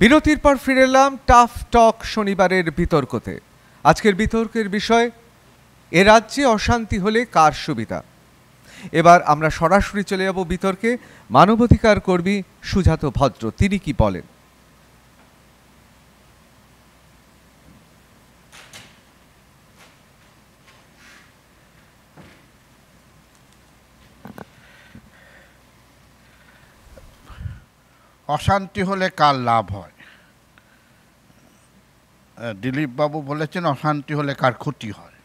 বিরতির পর ফিরে এলাম টাফ টক শনিবারের বিতর্কতে। আজকের বিতর্কের বিষয়, এ রাজ্যে অশান্তি হলে কার সুবিধা। এবার আমরা সরাসরি চলে যাব বিতর্কে। মানবাধিকার কর্মী সুজাত ভদ্র তিনি কি বলেন? অশান্তি হলে কার লাভ হয়? দিলীপ বাবু বলেছেন অশান্তি হলে কার ক্ষতি হয়।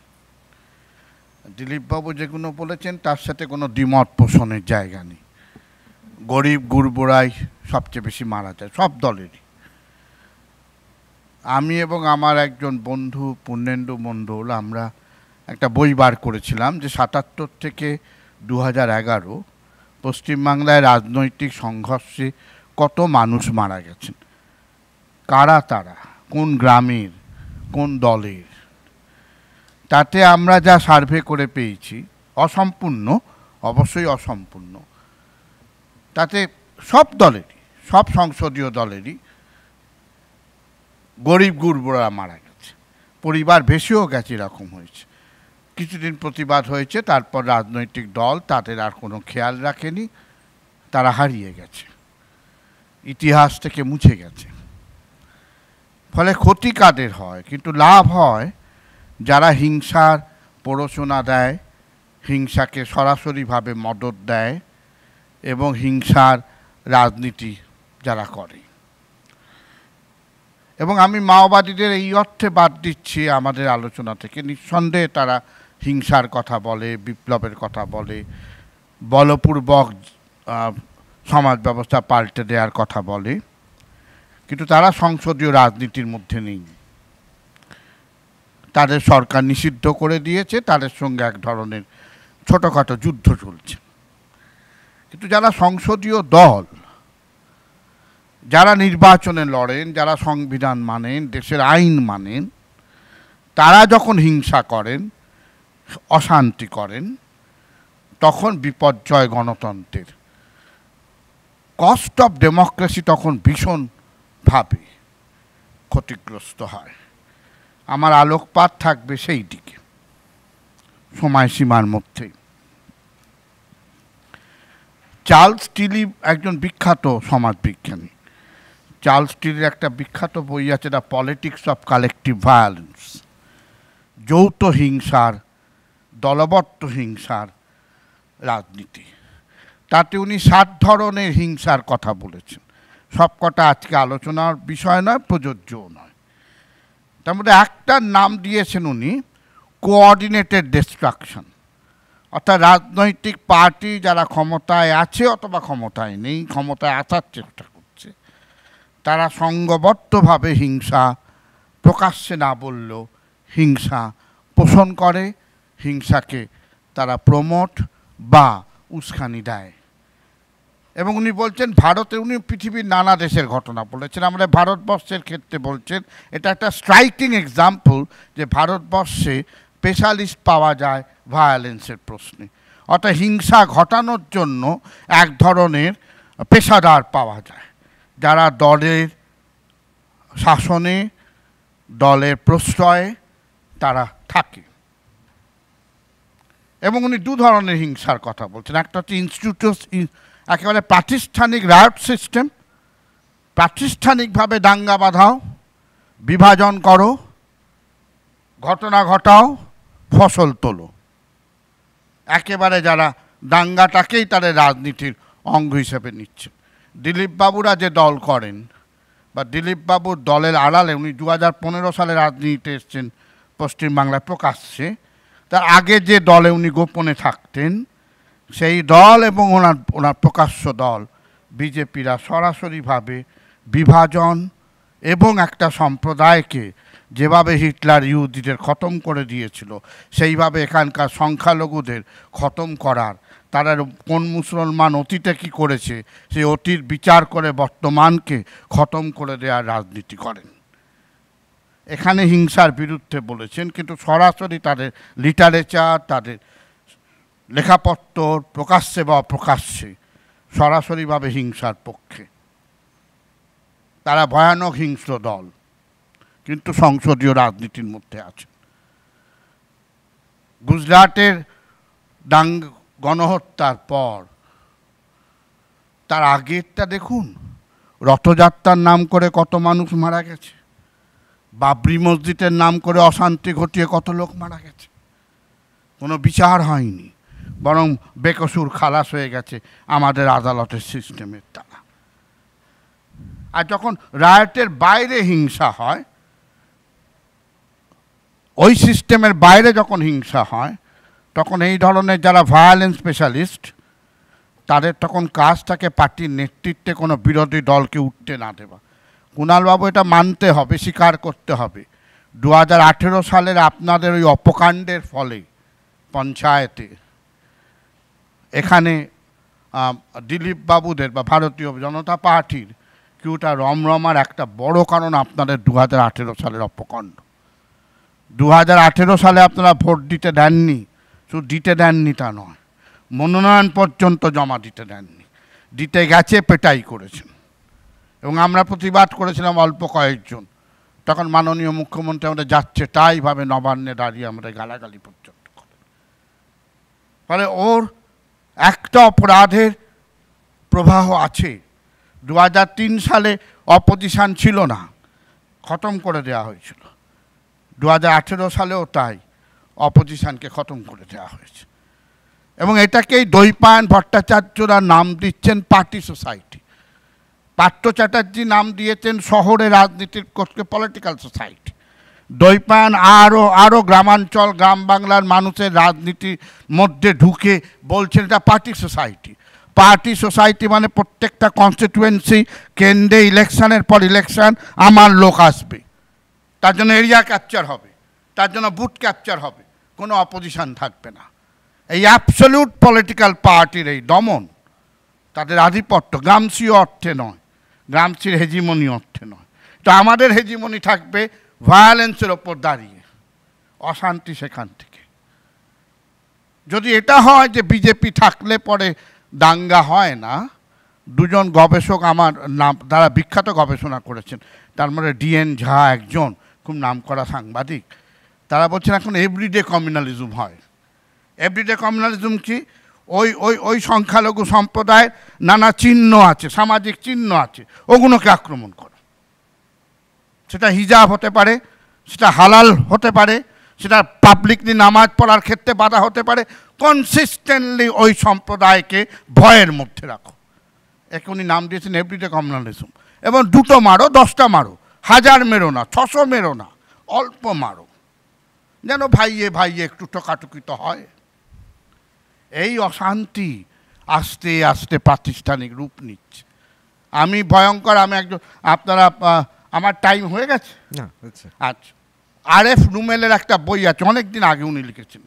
দিলীপ বাবু যেগুলো বলেছেন তার সাথে কোনো দ্বিমত পোষণের জায়গা নেই। গরিব গুরবোড়াই সবচেয়ে বেশি মারা যায় সব দলেরই। আমি এবং আমার একজন বন্ধু পূর্ণেন্দু মণ্ডল আমরা একটা বই বার করেছিলাম যে 77 থেকে 2011 পশ্চিমবাংলায় রাজনৈতিক সংঘর্ষে কত মানুষ মারা গেছেন, কারা তারা, কোন গ্রামের, কোন দলের। তাতে আমরা যা সার্ভে করে পেয়েছি, অসম্পূর্ণ, অবশ্যই অসম্পূর্ণ, তাতে সব দলেরই, সব সংসদীয় দলেরই গরিব গুরবরা মারা গেছে, পরিবার বেশিও গেছে। এরকম হয়েছে, কিছুদিন প্রতিবাদ হয়েছে, তারপর রাজনৈতিক দল তাদের আর কোনো খেয়াল রাখেনি, তারা হারিয়ে গেছে, ইতিহাস থেকে মুছে গেছে। ফলে ক্ষতি কাদের হয়? কিন্তু লাভ হয় যারা হিংসার প্ররোচনা দেয়, হিংসাকে সরাসরিভাবে মদত দেয় এবং হিংসার রাজনীতি যারা করে। এবং আমি মাওবাদীদের এই অর্থে বাদ দিচ্ছি আমাদের আলোচনা থেকে, নিঃসন্দেহে তারা হিংসার কথা বলে, বিপ্লবের কথা বলে, বলপূর্বক সমাজ ব্যবস্থা পাল্টে দেওয়ার কথা বলে, কিন্তু তারা সংসদীয় রাজনীতির মধ্যে নেই। তাদের সরকার নিষিদ্ধ করে দিয়েছে, তাদের সঙ্গে এক ধরনের ছোটোখাটো যুদ্ধ চলছে। কিন্তু যারা সংসদীয় দল, যারা নির্বাচনে লড়েন, যারা সংবিধান মানেন, দেশের আইন মানেন, তারা যখন হিংসা করেন, অশান্তি করেন, তখন বিপর্যয় গণতন্ত্রের, কস্ট অফ ডেমোক্রেসি তখন ভীষণভাবে ক্ষতিগ্রস্ত হয়। আমার আলোকপাত থাকবে সেই দিকে সময়সীমার মধ্যে। চার্লস টিলি একজন বিখ্যাত সমাজবিজ্ঞানী। চার্লস টিলির একটা বিখ্যাত বই আছে, the politics of collective violence, যৌথ হিংসার, দলবদ্ধ হিংসার রাজনীতি। তাতে উনি 7 ধরনের হিংসার কথা বলেছেন। সবকটা আজকে আলোচনার বিষয় নয়, প্রযোজ্যও নয়। তার মধ্যে একটার নাম দিয়েছেন উনি কোঅর্ডিনেটেড ডিস্ট্রাকশন, অর্থাৎ রাজনৈতিক পার্টি যারা ক্ষমতায় আছে অথবা ক্ষমতায় নেই, ক্ষমতায় আসার চেষ্টা করছে, তারা সংঘবদ্ধভাবে হিংসা, প্রকাশ্যে না বললেও হিংসা পোষণ করে, হিংসাকে তারা প্রমোট বা উস্কানি দেয়। এবং উনি বলছেন ভারতে, উনি পৃথিবীর নানা দেশের ঘটনা বলেছেন, আমরা ভারতবর্ষের ক্ষেত্রে বলছেন এটা একটা স্ট্রাইকিং এক্সাম্পল যে ভারতবর্ষে স্পেশালিস্ট পাওয়া যায় ভায়োলেন্সের প্রশ্নে, অর্থাৎ হিংসা ঘটানোর জন্য এক ধরনের পেশাদার পাওয়া যায় যারা দলের শাসনে, দলের প্রশ্রয়ে তারা থাকে। এবং উনি 2 ধরনের হিংসার কথা বলছেন। একটা হচ্ছে একেবারে প্রাতিষ্ঠানিক রায়ট সিস্টেম, প্রাতিষ্ঠানিকভাবে দাঙ্গা বাঁধাও, বিভাজন করো, ঘটনা ঘটাও, ফসল তোলো, একেবারে যারা দাঙ্গাটাকেই তাদের রাজনীতির অঙ্গ হিসেবে নিচ্ছে। দিলীপবাবুরা যে দল করেন বা দিলীপবাবুর দলের আড়ালে, উনি 2015 সালে রাজনীতিতে এসছেন পশ্চিমবাংলায় প্রকাশ্যে, তার আগে যে দলে উনি গোপনে থাকতেন সেই দল এবং ওনার প্রকাশ্য দল বিজেপিরা সরাসরিভাবে বিভাজন এবং একটা সম্প্রদায়কে যেভাবে হিটলার ইহুদিদের খতম করে দিয়েছিল সেইভাবে এখানকার সংখ্যালঘুদের খতম করার, তারা কোন মুসলমান অতীতে কী করেছে সেই অতীত বিচার করে বর্তমানকে খতম করে দেওয়ার রাজনীতি করেন। এখানে হিংসার বিরুদ্ধে বলেছেন, কিন্তু সরাসরি তাদের লিটারেচার, তাদের লেখাপত্র, প্রকাশ্যে বা অপ্রকাশ্যে সরাসরিভাবে হিংসার পক্ষে। তারা ভয়ানক হিংস্র দল, কিন্তু সংসদীয় রাজনীতির মধ্যে আছে। গুজরাটের দাঙ্গা গণহত্যার পর তার আগেরটা দেখুন, রথযাত্রার নাম করে কত মানুষ মারা গেছে, বাবরি মসজিদের নাম করে অশান্তি ঘটিয়ে কত লোক মারা গেছে, কোনো বিচার হয়নি, বরং বেকসুর খালাস হয়ে গেছে আমাদের আদালতের সিস্টেমের দ্বারা। আর যখন রায়টের বাইরে হিংসা হয়, ওই সিস্টেমের বাইরে যখন হিংসা হয়, তখন এই ধরনের যারা ভায়োলেন্স স্পেশালিস্ট তাদের তখন কাজটাকে পার্টির নেতৃত্বে কোনো বিরোধী দলকে উঠতে না দেওয়া। কুণালবাবু, এটা মানতে হবে, স্বীকার করতে হবে, 2018 সালের আপনাদের ওই অপকাণ্ডের ফলে পঞ্চায়েতে এখানে দিলীপ বাবুদের বা ভারতীয় জনতা পার্টির কিউটা রমরমার একটা বড় কারণ আপনাদের 2018 সালের অপকাণ্ড। 2018 সালে আপনারা ভোট দিতে দেননি, শুধু দিতে দেননি তা নয়, মনোনয়ন পর্যন্ত জমা দিতে দেননি, দিতে গেছে পেটাই করেছেন। এবং আমরা প্রতিবাদ করেছিলাম অল্প কয়েকজন, তখন মাননীয় মুখ্যমন্ত্রী আমাদের যাচ্ছে তাইভাবে নবান্নে দাঁড়িয়ে আমরা গালাগালি পর্যন্ত করেন। ফলে ওর একটা অপরাধের প্রবাহ আছে। 2003 সালে অপজিশন ছিল না, খতম করে দেওয়া হয়েছিল, 2018 সালেও তাই, অপজিশনকে খতম করে দেওয়া হয়েছে। এবং এটাকেই দৈপায়ন ভট্টাচার্যরা নাম দিচ্ছেন পার্টি সোসাইটি, পার্থ চ্যাটার্জি নাম দিয়েছেন শহরে রাজনীতির কোর্সকে পলিটিক্যাল সোসাইটি, দৈপায়ন আরও গ্রামাঞ্চল গ্রাম বাংলার মানুষের রাজনীতির মধ্যে ঢুকে বলছেন এটা পার্টি সোসাইটি। পার্টি সোসাইটি মানে প্রত্যেকটা কনস্টিটুয়েন্সি কেন্দ্রে ইলেকশানের পর ইলেকশান আমার লোক আসবে, তার জন্য এরিয়া ক্যাপচার হবে, তার জন্য বুথ ক্যাপচার হবে, কোনো অপোজিশন থাকবে না। এই অ্যাবসলিউট পলিটিক্যাল পার্টির এই দমন, তাদের আধিপত্য গ্রামসীয় অর্থে নয়, গ্রামসির হেজিমনি অর্থে নয়, তো আমাদের হেজিমনি থাকবে ভায়োলেন্সের ওপর দাঁড়িয়ে, অশান্তি সেখান থেকে। যদি এটা হয় যে বিজেপি থাকলে পরে দাঙ্গা হয় না, দুজন গবেষক আমার নাম, তারা বিখ্যাত গবেষণা করেছেন, তার মধ্যে ডিএন ঝা একজন খুব নামকরা সাংবাদিক, তারা বলছেন এখন এভরিডে কমিউনালিজম হয়। এভরিডে কমিউনালিজম কি? ওই ওই ওই সংখ্যালঘু সম্প্রদায়ের নানা চিহ্ন আছে, সামাজিক চিহ্ন আছে, ওগুলোকে আক্রমণ করো। সেটা হিজাব হতে পারে, সেটা হালাল হতে পারে, সেটা পাবলিকলি নামাজ পড়ার ক্ষেত্রে বাধা হতে পারে, কনসিস্টেন্টলি ওই সম্প্রদায়কে ভয়ের মধ্যে রাখো। একে উনি নাম দিয়েছেন এভরিডে কমিউনালিজম। এবং 2টো মারো, 10টা মারো, 1000 মেরো না, 600 মেরো না, অল্প মারো, যেন ভাইয়ে ভাইয়ে একটু টোকাটুকি তো হয়। এই অশান্তি আস্তে আস্তে প্রাতিষ্ঠানিক রূপ নিচ্ছে। আমি ভয়ঙ্কর, আমি একজন, আপনারা আমার টাইম হয়ে গেছে না? আচ্ছা, আরএফ রুমেলের একটা বই আছে, অনেক দিন আগে উনি লিখেছেন,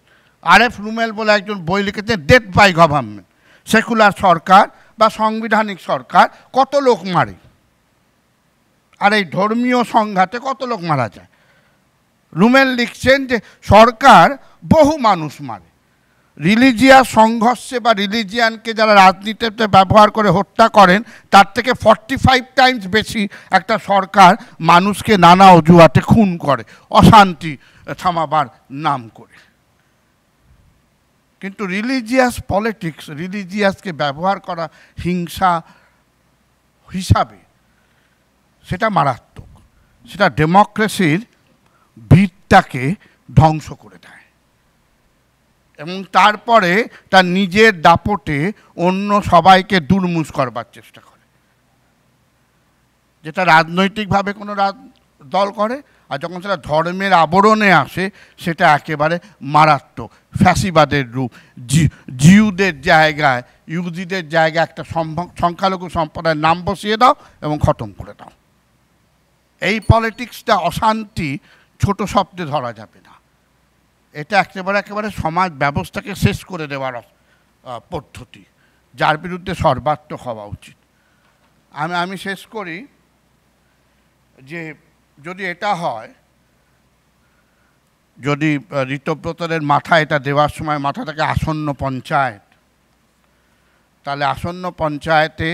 আরএফ রুমেল বলে একজন বই লিখেছেন ডেথ বাই গভর্নমেন্ট, সেকুলার সরকার বা সাংবিধানিক সরকার কত লোক মারে, আর এই ধর্মীয় সংঘাতে কত লোক মারা যায়। রুমেল লিখছেন যে সরকার বহু মানুষ মারে, রিলিজিয়াস সংঘর্ষে বা রিলিজিয়ানকে যারা রাজনীতিতে ব্যবহার করে হত্যা করেন তার থেকে 45 টাইমস বেশি একটা সরকার মানুষকে নানা অজুহাতে খুন করে অশান্তি থামাবার নাম করে। কিন্তু রিলিজিয়াস পলিটিক্স, রিলিজিয়াসকে ব্যবহার করা হিংসা হিসাবে, সেটা মারাত্মক, সেটা ডেমোক্রেসির ভিতটাকে ধ্বংস করে দেয়। এবং তারপরে তার নিজের দাপটে অন্য সবাইকে দুর্মুষ করবার চেষ্টা করে, যেটা রাজনৈতিকভাবে কোনো দল করে। আর যখন সেটা ধর্মের আবরণে আসে, সেটা একেবারে মারাত্মক ফ্যাসিবাদের রূপ। জিউদের জায়গায়, ইহুদিদের জায়গায় একটা সংখ্যালঘু সম্প্রদায়ের নাম বসিয়ে দাও এবং খতম করে দাও। এই পলিটিক্সটা, অশান্তি ছোট শব্দে ধরা যাবে না, এটা একেবারে সমাজ ব্যবস্থাকে শেষ করে দেওয়ার পদ্ধতি, যার বিরুদ্ধে সর্বাত্মক হওয়া উচিত। আমি শেষ করি যে যদি এটা হয়, যদি ঋতব্রতদের মাথা এটা দেওয়ার সময় মাথা থাকে আসন্ন পঞ্চায়েত, তাহলে আসন্ন পঞ্চায়েতে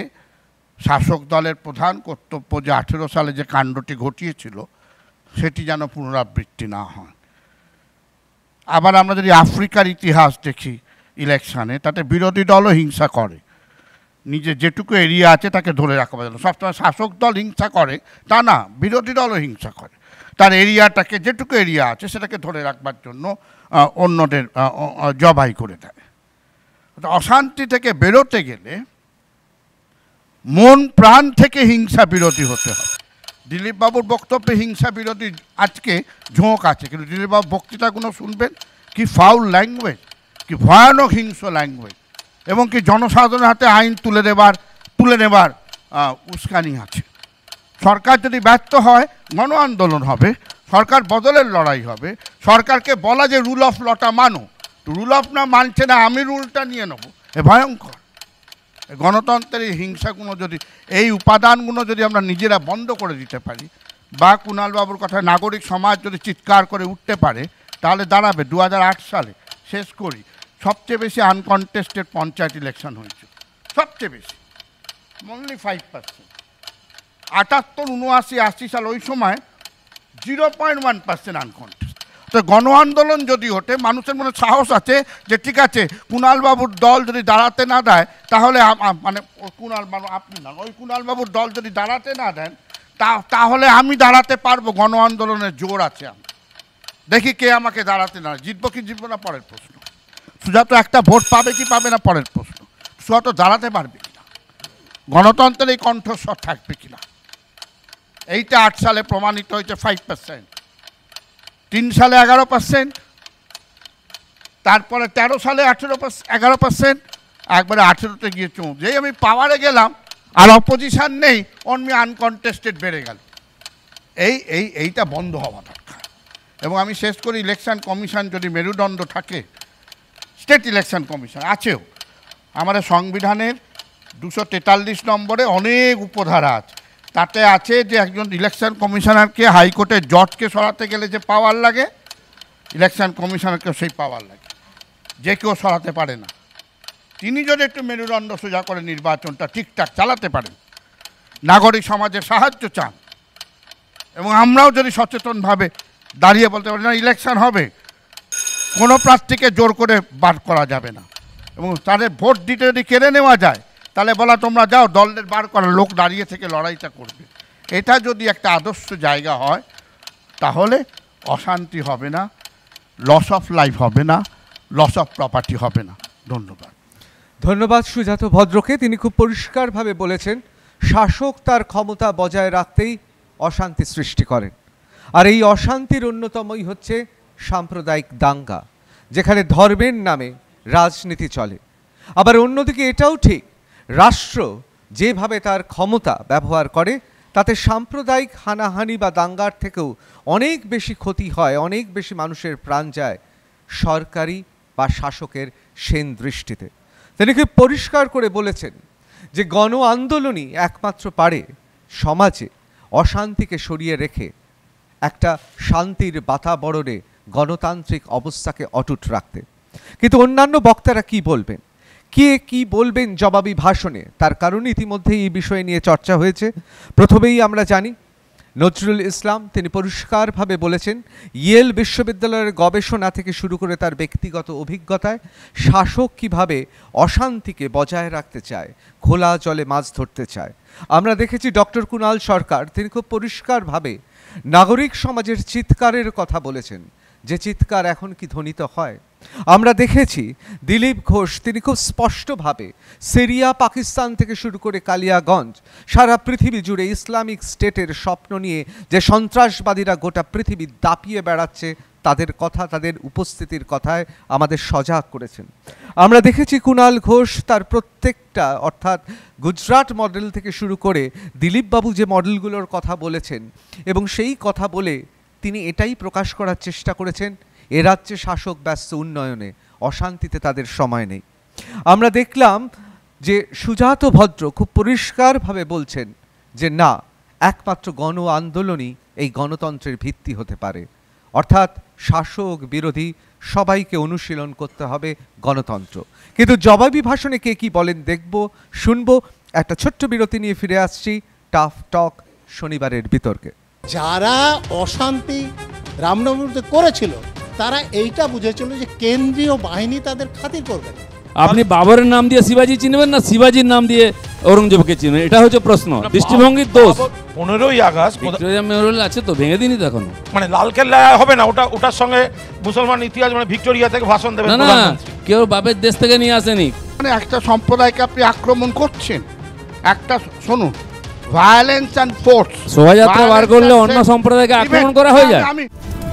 শাসক দলের প্রধান কর্তব্য যে 18 সালে যে কাণ্ডটি ঘটিয়েছিল সেটি যেন পুনরাবৃত্তি না হয়। আবার আমরা যদি আফ্রিকার ইতিহাস দেখি ইলেকশানে, তাতে বিরোধী দলও হিংসা করে, নিজে যেটুকু এরিয়া আছে তাকে ধরে রাখা যায় না। সবসময় শাসক দল হিংসা করে তা না, বিরোধী দলও হিংসা করে, তার এরিয়াটাকে যেটুকু এরিয়া আছে সেটাকে ধরে রাখবার জন্য অন্যদের জবাই করে দেয়। অশান্তি থেকে বেরোতে গেলে মন প্রাণ থেকে হিংসা বিরোধী হতে হবে। দিলীপবাবুর বক্তব্যে হিংসা বিরোধী আজকে ঝোঁক আছে, কিন্তু দিলীপবাবুর বক্তৃতাগুলো শুনবেন, কি ফাউল ল্যাঙ্গুয়েজ, কি ভয়ানক হিংস্র ল্যাঙ্গুয়েজ, এবং কি জনসাধারণের হাতে আইন তুলে নেবার উস্কানি আছে। সরকার যদি ব্যর্থ হয় গণ আন্দোলন হবে, সরকার বদলের লড়াই হবে, সরকারকে বলা যে রুল অফ লটা মানো, রুল অফ না মানছে না, আমি রুলটা নিয়ে নেবো, এ ভয়ঙ্কর। গণতন্ত্রের এই হিংসাগুলো যদি, এই উপাদানগুলো যদি আমরা নিজেরা বন্ধ করে দিতে পারি, বা কুণালবাবুর কথা নাগরিক সমাজ যদি চিৎকার করে উঠতে পারে, তাহলে দাঁড়াবে 2008 সালে শেষ করি সবচেয়ে বেশি আনকনটেস্টেড পঞ্চায়েত ইলেকশন হয়েছে, সবচেয়ে বেশি, অনলি 5%। 78, 79, 80 সাল ওই সময় 0.1% আনকনটেস্ট। তো গণ আন্দোলন যদি ওঠে, মানুষের মনে সাহস আছে যে ঠিক আছে কুণালবাবুর দল যদি দাঁড়াতে না দেয়, তাহলে মানে কুণালবাবু আপনি না, ওই কুণালবাবুর দল যদি দাঁড়াতে না দেন তাহলে আমি দাঁড়াতে পারবো, গণ আন্দোলনের জোর আছে, আমি দেখি কে আমাকে দাঁড়াতে না, জিতবো কি জিতবো না পরের প্রশ্ন, সুজাত একটা ভোট পাবে কি পাবে না পরের প্রশ্ন, সুজাত দাঁড়াতে পারবে কিনা, গণতন্ত্রের এই কণ্ঠস্বর থাকবে কিনা। এইটা 8 সালে প্রমাণিত হয়েছে 5%, 3 সালে 11%, তারপরে 13 সালে 11%, একবারে 18-তে গিয়ে যেই আমি পাওয়ারে গেলাম আর অপোজিশন নেই, অনমি আনকনটেস্টেড বেড়ে গেল। এইটা বন্ধ হওয়া দরকার। এবং আমি শেষ করি, ইলেকশন কমিশন যদি মেরুদণ্ড থাকে, স্টেট ইলেকশন কমিশন আছেও, আমাদের সংবিধানের 243 নম্বরে অনেক উপধারা আছে, তাতে আছে যে একজন ইলেকশন কমিশনারকে হাইকোর্টের জজকে সরাতে গেলে যে পাওয়ার লাগে, ইলেকশন কমিশনারকে সেই পাওয়ার লাগে, যে কেউ সরাতে পারে না। তিনি যদি একটু মেরুদণ্ড সোজা করে নির্বাচনটা ঠিকঠাক চালাতে পারেন, নাগরিক সমাজের সাহায্য চান, এবং আমরাও যদি সচেতনভাবে দাঁড়িয়ে বলতে পারি না ইলেকশন হবে, কোনো প্রার্থীকে জোর করে বার করা যাবে না, এবং তাদের ভোট দিতে যদি কেড়ে নেওয়া যায় তাহলে বলা তোমরা যাও, দলের বার করা লোক দাঁড়িয়ে থেকে লড়াইটা করবে, এটা যদি একটা আদর্শ জায়গা হয় তাহলে অশান্তি হবে না, লস অফ লাইফ হবে না, লস অফ প্রপার্টি হবে না। ধন্যবাদ। ধন্যবাদ সুজাত ভদ্রকে, তিনি খুব পরিষ্কারভাবে বলেছেন শাসক তার ক্ষমতা বজায় রাখতেই অশান্তি সৃষ্টি করেন, আর এই অশান্তির অন্যতমই হচ্ছে সাম্প্রদায়িক দাঙ্গা, যেখানে ধর্মের নামে রাজনীতি চলে। আবার অন্যদিকে এটাও ঠিক, রাষ্ট্র যেভাবে তার ক্ষমতা ব্যবহার করে তাতে সাম্প্রদায়িক হানাহানি বা দাঙ্গার থেকেও অনেক বেশি ক্ষতি হয়, অনেক বেশি মানুষের প্রাণ যায় সরকারি বা শাসকের সেন দৃষ্টিতে। তিনি খুব পরিষ্কার করে বলেছেন যে গণ আন্দোলনই একমাত্র পারে সমাজে অশান্তিকে সরিয়ে রেখে একটা শান্তির বাতাবরণে গণতান্ত্রিক অবস্থাকে অটুট রাখতে। কিন্তু অন্যান্য বক্তারা কি বলবেন, কে কি বলবেন জবাবি ভাষণে, তার কারণে ইতিমধ্যেই এই বিষয় নিয়ে চর্চা হয়েছে। প্রথমেই আমরা জানি নজরুল ইসলাম, তিনি পরিষ্কারভাবে বলেছেন ইয়েল বিশ্ববিদ্যালয়ের গবেষণা থেকে শুরু করে তার ব্যক্তিগত অভিজ্ঞতায় শাসক কিভাবে অশান্তিকে বজায় রাখতে চায়, খোলা জলে মাছ ধরতে চায়। আমরা দেখেছি ডক্টর কুণাল সরকার, তিনি খুব পরিষ্কারভাবে নাগরিক সমাজের চিৎকারের কথা বলেছেন, যে চিৎকার এখন কি ধ্বনিত হয়। আমরা দেখেছি দিলীপ ঘোষ, তিনি খুব স্পষ্টভাবে সিরিয়া, পাকিস্তান থেকে শুরু করে কালিয়াগঞ্জ, সারা পৃথিবী জুড়ে ইসলামিক স্টেটের স্বপ্ন নিয়ে যে সন্ত্রাসবাদীরা গোটা পৃথিবী দাপিয়ে বেড়াচ্ছে, তাদের কথা, তাদের উপস্থিতির কথায় আমাদের সজাগ করেছেন। আমরা দেখেছি কুণাল ঘোষ তার প্রত্যেকটা, অর্থাৎ গুজরাট মডেল থেকে শুরু করে দিলীপবাবু যে মডেলগুলোর কথা বলেছেন, এবং সেই কথা বলে তিনি এটাই প্রকাশ করার চেষ্টা করেছেন এ রাজ্যে শাসক ব্যস্ত উন্নয়নে, অশান্তিতে তাদের সময় নেই। আমরা দেখলাম যে সুজাত ভদ্র খুব পরিষ্কারভাবে বলছেন যে না, একমাত্র গণ আন্দোলনই এই গণতন্ত্রের ভিত্তি হতে পারে, অর্থাৎ শাসক বিরোধী সবাইকে অনুশীলন করতে হবে গণতন্ত্র। কিন্তু জবাবি ভাষণে কে কি বলেন দেখব, শুনব। একটা ছোট্ট বিরতি নিয়ে ফিরে আসছি টাফ টক শনিবারের বিতর্কে। যারা অশান্তি রামনবমীতে করেছিল তারা এইটা বুঝেছিল যে কেন্দ্রীয় বাহিনী তাদের খাতির করবে। আপনি বাবরের নাম দিয়ে শিবাজি চিনবেন না শিবাজির নাম দিয়ে ঔরঙ্গজেবকে চিনবেন, এটা হচ্ছে প্রশ্ন, দৃষ্টিভঙ্গির দোষ। 15ই আগস্ট ভিক্টোরিয়া মেমোরিয়াল আছে তো, ভেঙে দিনই তো এখন, মানে লালকেল্লা হবে না, ওটা ওটার সঙ্গে মুসলমান ইতিহাস মানে ভিক্টোরিয়া থেকে ভাষণ দেবে না, কেউ বাপের দেশ থেকে নিয়ে আসেনি। মানে একটা সম্প্রদায়কে আপনি আক্রমণ করছেন, একটা শুনুন ভায়োলেন্স অ্যান্ড ফোর্স, শোভাযাত্রা বার করলে অন্য সম্প্রদায়কে আক্রমণ করা হয়ে যায়।